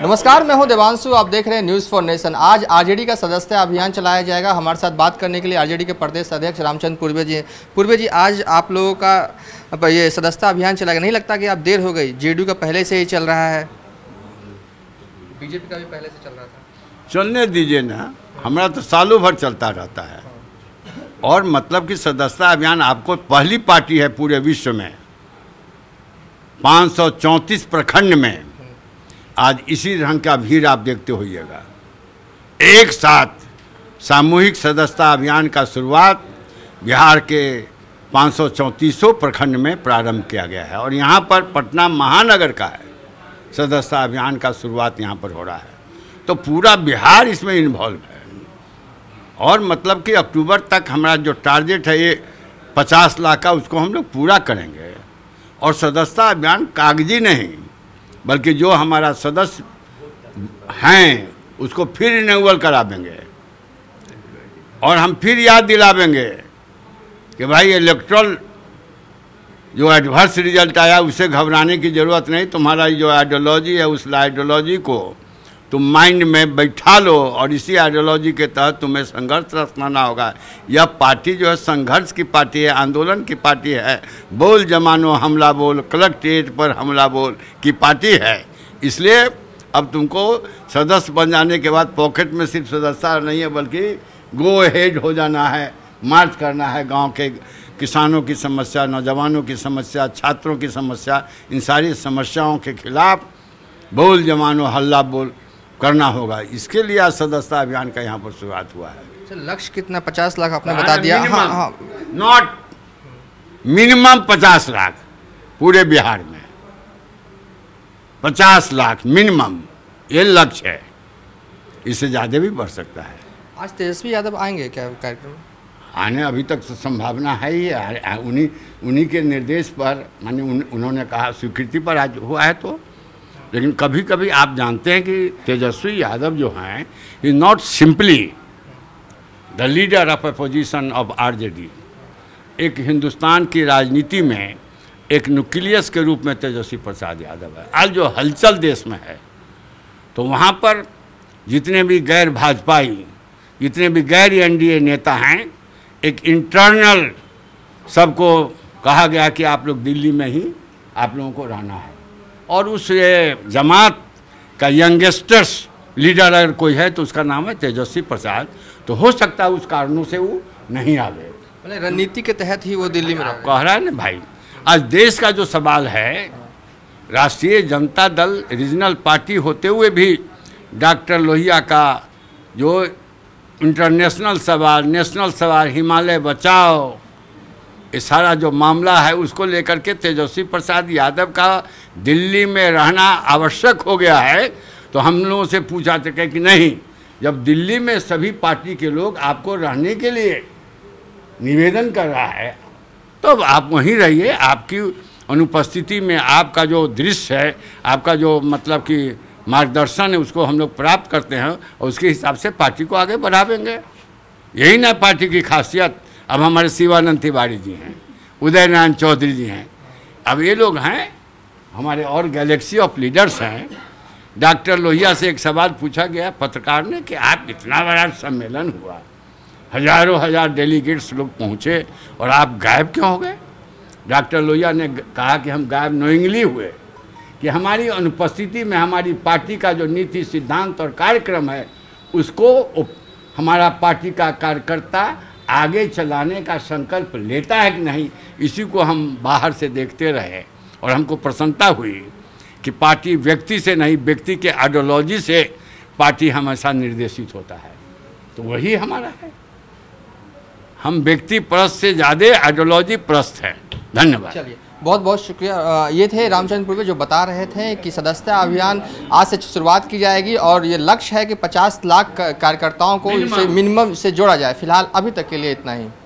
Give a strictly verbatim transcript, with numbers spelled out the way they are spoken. नमस्कार, मैं हूं देवांशु, आप देख रहे हैं न्यूज़ फॉर नेशन। आज आरजेडी का सदस्यता अभियान चलाया जाएगा। हमारे साथ बात करने के लिए आरजेडी के प्रदेश अध्यक्ष रामचंद्र पूर्वे जी हैं। पूर्वे जी, आज आप लोगों का ये सदस्यता अभियान चलाएगा, नहीं लगता कि आप देर हो गई? जेडीयू का पहले से ही चल रहा है, बीजेपी का भी पहले से चल रहा था। चलने दीजिए ना, हमारा तो सालों भर चलता रहता है। और मतलब कि सदस्यता अभियान आपको पहली पार्टी है पूरे विश्व में, पाँच सौ चौंतीस प्रखंड में। आज इसी रंग का भीड़ आप देखते होइएगा। एक साथ सामूहिक सदस्यता अभियान का शुरुआत बिहार के पाँच सौ चौंतीसों प्रखंड में प्रारंभ किया गया है और यहाँ पर पटना महानगर का है सदस्यता अभियान का शुरुआत यहाँ पर हो रहा है। तो पूरा बिहार इसमें इन्वॉल्व है। और मतलब कि अक्टूबर तक हमारा जो टारगेट है ये पचास लाख का, उसको हम लोग पूरा करेंगे। और सदस्यता अभियान कागजी नहीं, बल्कि जो हमारा सदस्य हैं उसको फिर रिन्यूअल करा देंगे। और हम फिर याद दिलावेंगे कि भाई इलेक्ट्रल जो एडवर्स रिजल्ट आया उसे घबराने की ज़रूरत नहीं। तुम्हारा जो आइडियोलॉजी है उस आइडियोलॉजी को तुम माइंड में बैठा लो और इसी आइडियोलॉजी के तहत तुम्हें संघर्ष रचना होगा। यह पार्टी जो है संघर्ष की पार्टी है, आंदोलन की पार्टी है, बोल जमानो हमला बोल, कलेक्ट्रेट पर हमला बोल की पार्टी है। इसलिए अब तुमको सदस्य बन जाने के बाद पॉकेट में सिर्फ सदस्यता नहीं है, बल्कि गो हेड हो जाना है, मार्च करना है, गाँव के किसानों की समस्या, नौजवानों की समस्या, छात्रों की समस्या, इन सारी समस्याओं के खिलाफ बोल जमानो हल्ला बोल करना होगा। इसके लिए आज सदस्यता अभियान का यहाँ पर शुरुआत हुआ है। लक्ष्य कितना? पचास लाख आपने बता दिया। हाँ हाँ, नॉट मिनिमम पचास लाख पूरे बिहार में, पचास लाख मिनिमम ये लक्ष्य है। इससे ज़्यादा भी बढ़ सकता है। आज तेजस्वी यादव आएंगे क्या कार्यक्रम? आने अभी तक तो संभावना है ही। उन्हीं उन्हीं के निर्देश पर माने उन, उन्होंने कहा स्वीकृति पर आज हुआ है। तो लेकिन कभी कभी आप जानते हैं कि तेजस्वी यादव जो हैं, is not simply the leader of opposition of RJD. एक हिंदुस्तान की राजनीति में एक न्यूक्लियस के रूप में तेजस्वी प्रसाद यादव है। आज जो हलचल देश में है, तो वहाँ पर जितने भी गैर भाजपाई, जितने भी गैर एनडीए नेता हैं, एक इंटरनल सबको कहा गया कि आप लोग दिल्ली में ही आप लोगों को रहना है। और उस जमात का यंगस्टर्स लीडर अगर कोई है तो उसका नाम है तेजस्वी प्रसाद। तो हो सकता है उस कारणों से वो नहीं आ गए, मतलब रणनीति के तहत ही वो दिल्ली में कह रहा है ना। भाई, आज देश का जो सवाल है, राष्ट्रीय जनता दल रीजनल पार्टी होते हुए भी डॉक्टर लोहिया का जो इंटरनेशनल सवाल, नेशनल सवाल, हिमालय बचाओ, ये सारा जो मामला है उसको लेकर के तेजस्वी प्रसाद यादव का दिल्ली में रहना आवश्यक हो गया है। तो हम लोगों से पूछा था कि नहीं, जब दिल्ली में सभी पार्टी के लोग आपको रहने के लिए निवेदन कर रहा है तो आप वहीं रहिए। आपकी अनुपस्थिति में आपका जो दृश्य है, आपका जो मतलब कि मार्गदर्शन है, उसको हम लोग प्राप्त करते हैं और उसके हिसाब से पार्टी को आगे बढ़ावेंगे। यही ना पार्टी की खासियत। अब हमारे शिवानंद तिवारी जी हैं, उदयनारायण चौधरी जी हैं, अब ये लोग हैं हमारे, और गैलेक्सी ऑफ लीडर्स हैं। डॉक्टर लोहिया से एक सवाल पूछा गया पत्रकार ने कि आप इतना बड़ा सम्मेलन हुआ, हजारों हजार डेलीगेट्स लोग पहुँचे और आप गायब क्यों हो गए? डॉक्टर लोहिया ने कहा कि हम गायब नोइंगली हुए कि हमारी अनुपस्थिति में हमारी पार्टी का जो नीति, सिद्धांत और कार्यक्रम है उसको हमारा पार्टी का कार्यकर्ता आगे चलाने का संकल्प लेता है कि नहीं, इसी को हम बाहर से देखते रहे। और हमको प्रसन्नता हुई कि पार्टी व्यक्ति से नहीं, व्यक्ति के आइडियोलॉजी से पार्टी हमेशा निर्देशित होता है। तो वही हमारा है, हम व्यक्ति परस्त से ज़्यादा आइडियोलॉजी परस्त हैं। धन्यवाद। चलिए, बहुत बहुत शुक्रिया। ये थे रामचंद्र पूर्वे जो बता रहे थे कि सदस्यता अभियान आज से शुरुआत की जाएगी और ये लक्ष्य है कि पचास लाख कार्यकर्ताओं को इसे मिनिमम से जोड़ा जाए। फिलहाल अभी तक के लिए इतना ही।